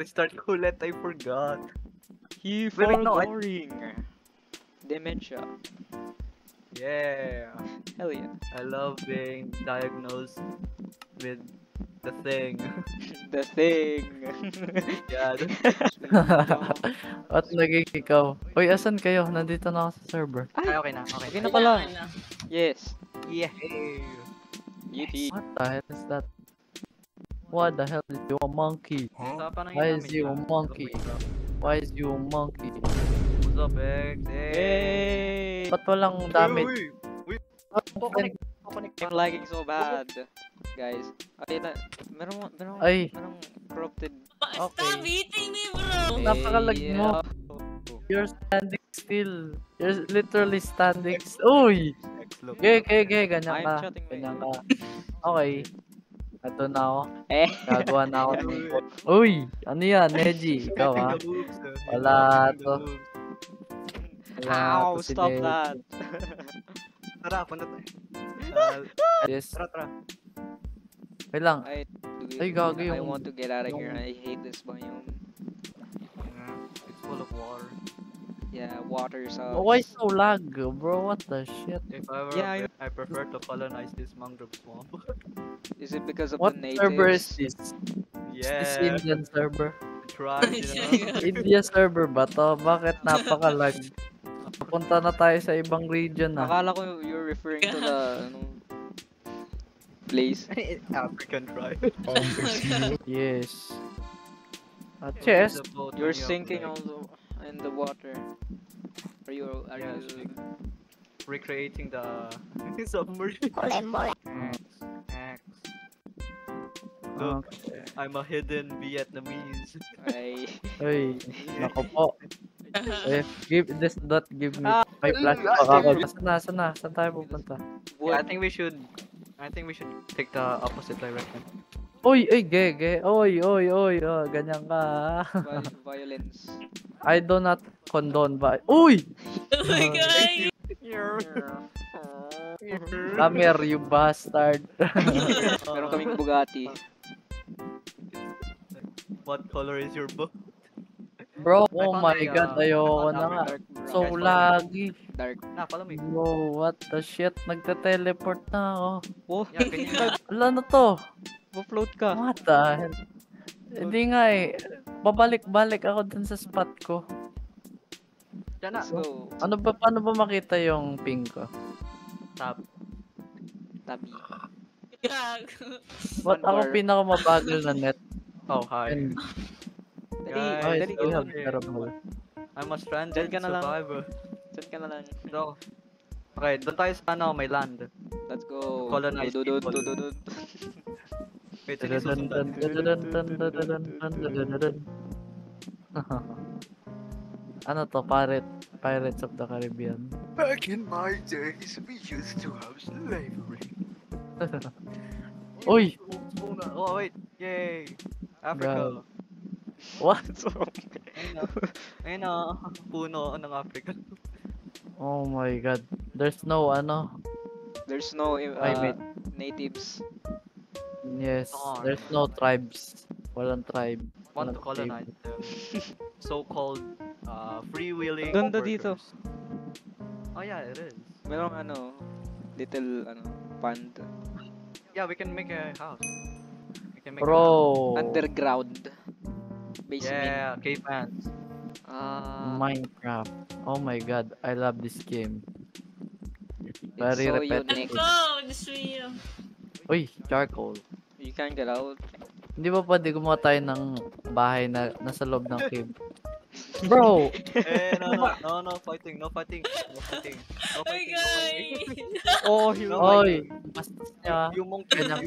Let's start ulit. I forgot. He boring. Dementia. Yeah. Hell yeah. I love being diagnosed with the thing. The thing. Yeah. The thing. At naging ikaw. Uy, asan kayo? Nandito na ako sa server. Ay, okay na. Okay, okay na pala. Yes. Yeah. Yes. What the hell is that? What the hell is you a monkey? Huh? Why is you a monkey? Why is you a monkey? What's up, X? Hey! Ba't walang damage? I'm lagging so bad. Guys. Okay na. Merong corrupted. Okay. Stop hitting me, bro! Napakalag mo. You're standing still. You're literally standing still. Uy! Okay, ganyan ka. Ganyan ka. Okay. Ito na ako. Eh. Gagawa na ako. Uy! Ano yan? Neji. Ikaw ha? Wala to. Ow! Stop that! Tara, punta tayo. Yes. Tara. Wait lang. Ay, gago yung... I want to get out of here. I hate this biome. It's full of water. Yeah, water sucks. Why so lag, bro? What the shit? If I were yeah, I prefer to colonize this mangrove swamp. Is it because of what the natives? What server is this? Yeah. Is this Indian server? Trash, you know? Indian server ba to? Bakit napakalag? Papunta na tayo sa ibang region na. Akala ko you're referring to the... place. African tribe. Yes. A chest? You're sinking also in the water. Are you recreating the submerged? Look, I'm a hidden Vietnamese. Ay. Ay, nako po. Eh, give me my plastic. Saan tayo pupunta? I think we should take the opposite direction. Oy, gege. Oy. Ganyan ka. Violence. I do not condone violence. Uy! Oh my God! Lamer, you bastard. Meron kaming Bugatti. What color is your book? Bro, oh my God, ayoko na nga. So lagi. Dark. Bro, what the shit? Nagte-teleport na ako. Oh, wala na to. Bo-float ka. What the hell? Hindi nga eh. Babalik-balik ako dun sa spot ko. So, paano ba makita yung ping ko? Tabi. What? Ako pinakamabagal na net. Oh, hi. And, guys, I'm a stranded survivor. Diyan ka na lang. No. Okay, doon tayo sa may land. Let's go. Colonize people. Wait, hindi susundan. Ano to? Pirates of the Caribbean. Back in my days, we used to have slavery. Uy! Oh, wait. Yay! Africa. What? Ayun na, puno ng Africa. Oh my God. There's no natives. Yes, oh, there's no tribes. Walang tribe. Want to colonize them. So-called free-wheeling workers. Dito. Oh yeah, it is. Merong little pond. Yeah, we can make a house. Bro! Underground. Basement. Yeah, caveman. Minecraft. Oh my God, I love this game. Very repetitive. Let's go. Uy, charcoal. You can't get out. Hindi ba pwede gumawa tayo ng bahay na nasa loob ng cave? Bro! Eh, no, fighting. No fighting. Oh, you monkey. You monkey. I'm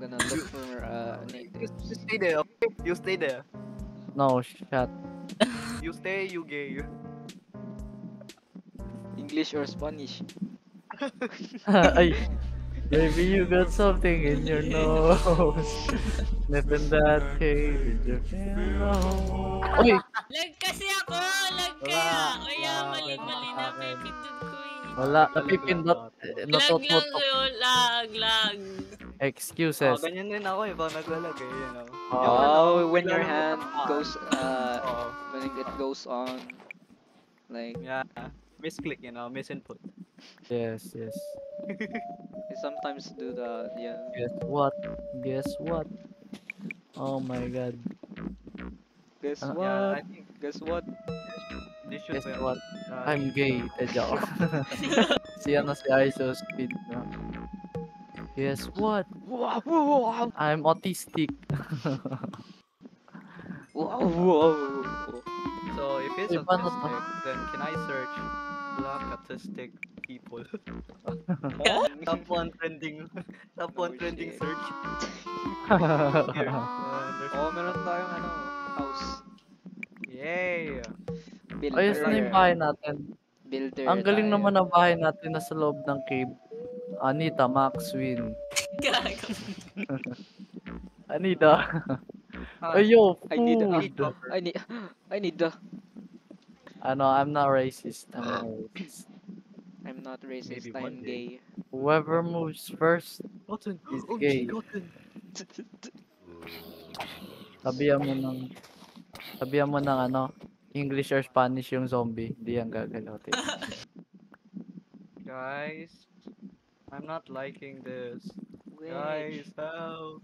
gonna look for natives. Stay there, okay? You stay there. No, shut. You stay, you gay. English or Spanish? Baby, you got something in your nose. Nip in that cave in your nose. Oy! Lag kasi ako! Lag kaya! Kaya mali na pipindot ko eh. Wala, napipindot. Lag lang kayo, lag. Excuses. Oh, ganyan din ako eh, pag naglalagay, you know. Oh, when your hand goes, when it goes on, like, yeah, misclick, you know, misinput. Yes, yes. I sometimes do that, yeah. Guess what? Guess what? Oh my god. Guess what? Yeah, I think, guess what? Guess what? I'm gay. Joke. Siya na si Iso Speed. Guess what? I'm autistic. So if it's autistic, then can I search black autistic people? Top one trending search. Oh, meron tayong ano, house. Yay! Ayos na yung bahay natin. Builder. Ang galing tayo naman ng bahay natin, nasa loob ng cave. Anita, Max Win. Anita. Ayo, food. I need the... Ano, I'm not racist. I'm not racist, maybe I'm gay. Whoever moves first is gay. Sabihan mo ng ano, English or Spanish yung zombie. Hindi ang gagalotin. Guys, I'm not liking this. Wait. Guys, help.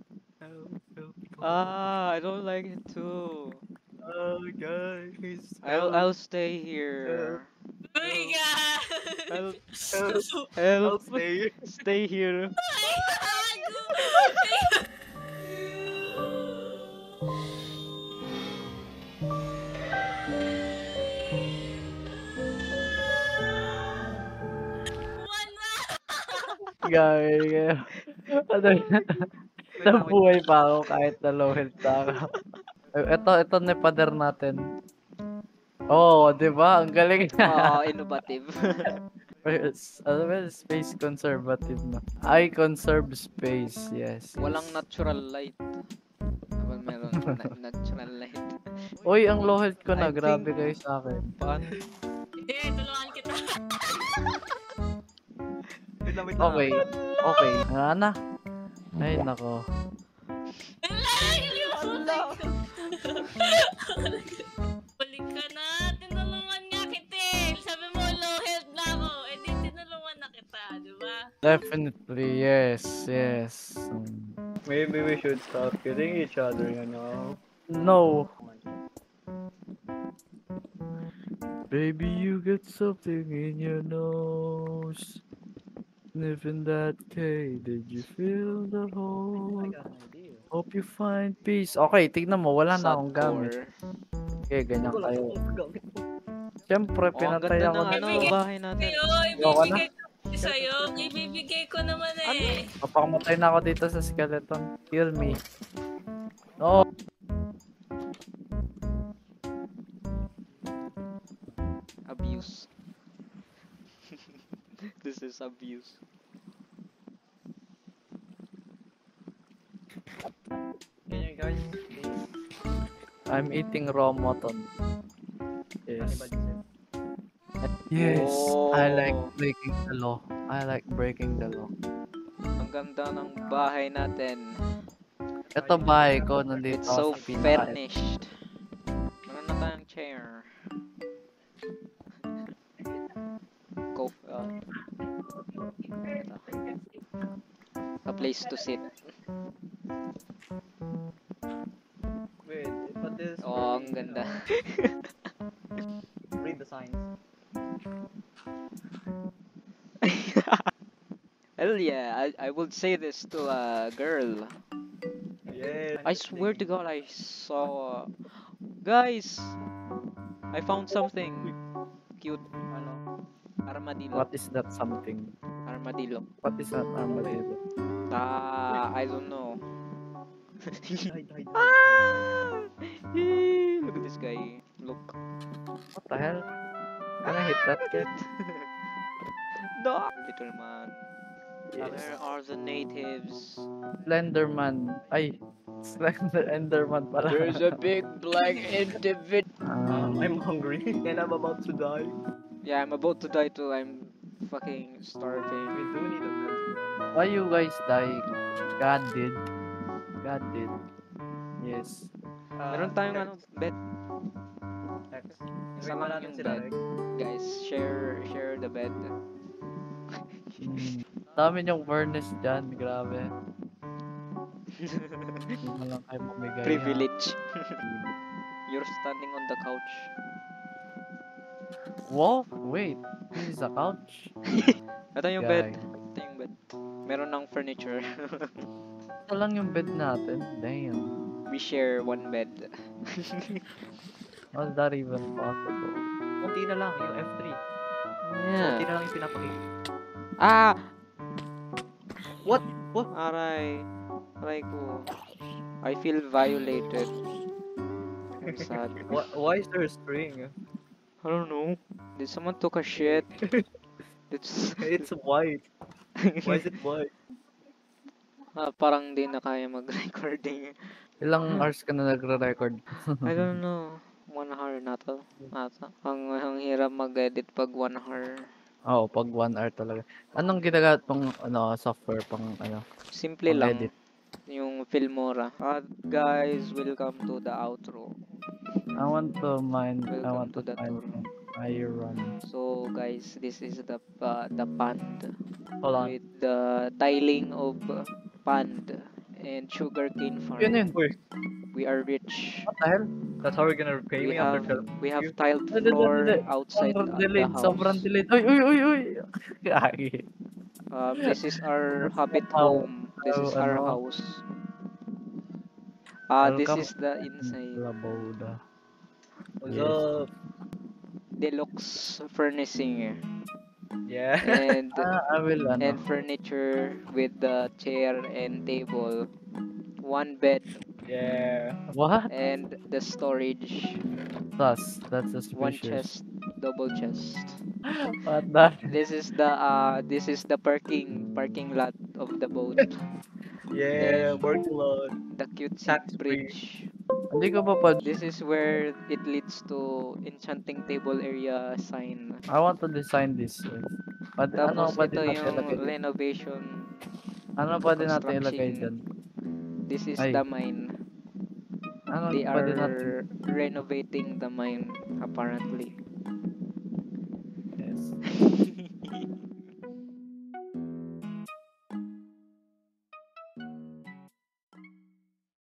Ah, I don't like it too. Oh, guys. I'll stay here. Help. Stay here. Gawin nabuhay pa ako kahit na low health ako. Ito na pader natin. Oh, di ba? Ang galing na. Oh, innovative. Space conservative na. I conserve space, yes. Walang natural light. Kapag meron natural light. Uy, ang low health ko na. Grabe kayo sa akin. Paano? Eh, tulungan kita. Okay. Ana. Ay, nako. Balik ka na. Tinulungan nga kita. Sabi mo, low health na ako. Eh, di tinulungan na kita, di ba? Definitely, yes. Maybe we should stop killing each other, you know? No. Baby, you got something in your nose. Sniffing that cave, did you feel the hole? Hope you find peace. Okay, tignan mo, wala na akong gamit. Okay, ganyan kayo. Siyempre, pinatay ako ng bahay natin. Ibibigay ko naman eh. Papakamatay na ako dito sa skeleton. Kill me. No. Abuse. This is abuse. Can you guys please? I'm eating raw mutton. Yes. Yes. Oh. I like breaking the law. Ang ganda ng bahay natin. Ito bahay ko nandito. It's so furnished. Meron na tayong chair. A place to sit. Wait, but this. Oh, ang ganda. Read the signs. Hell yeah, I would say this to a girl. Yeah. I swear to God, I saw. Guys, I found something cute. Armadillo. What is that something? Armadillo. What is that armadillo? I don't know. Ah! Look at this guy. Look. What the hell? Can I hit that kid? No! Little man. Yes. Where are the natives? Slenderman. Ay. Enderman pala. There's a big black individual. I'm hungry and I'm about to die. Yeah, I'm about to die too. I'm fucking starving. We do need a bed. Why you guys dying? God did. God did. Yes. Meron tayong ano, bet. Isama natin sila. Guys, share the bed. Dami niyong furnace dyan, grabe. Walang kayo pamigay. Privilege. You're standing on the couch. Wow, wait. This is a couch? Ito yung bed. Ito yung bed. Meron ng furniture. Ito lang yung bed natin. Damn. We share one bed. How's that even possible? Kunti na lang yung F3. Yeah. Kunti na lang yung pinapakita. Ah! What? What? Aray. Aray ko. I feel violated. I'm sad. Why is there a string? I don't know. Did someone took a shit? It's white. Why is it white? Parang di na kaya mag-recording. Ilang hours ka na nagre-record? I don't know. 1 hour na to. Ang hirap mag-edit pag 1 hour. Oo, pag 1 hour talaga. Anong ginagamit pang ano, software pang ano? Simple lang. Edit? Yung Filmora. Guys, welcome to the outro. I want to mine iron. So guys, this is the pond. Hold on. With the tiling of pond. And sugarcane farm. We are rich. What the hell? That's how we're gonna repay me after film. We have tiled floor outside the house. Sobrang delayed. Oy. This is our hobbit home. This is our house. This is the inside. Yes. Deluxe furnishing. Yeah. And furniture with the chair and table, one bed. Yeah. What? And the storage. Plus, that's suspicious. One chest, double chest. What the? This is the parking lot of the boat. Yeah, parking lot. The cute bridge. This is where it leads to enchanting table area sign. I want to design this. But tapos ano ito yung renovation. Ano pa din natin ilagay dyan? This is the mine. Ano they are renovating the mine apparently. Yes.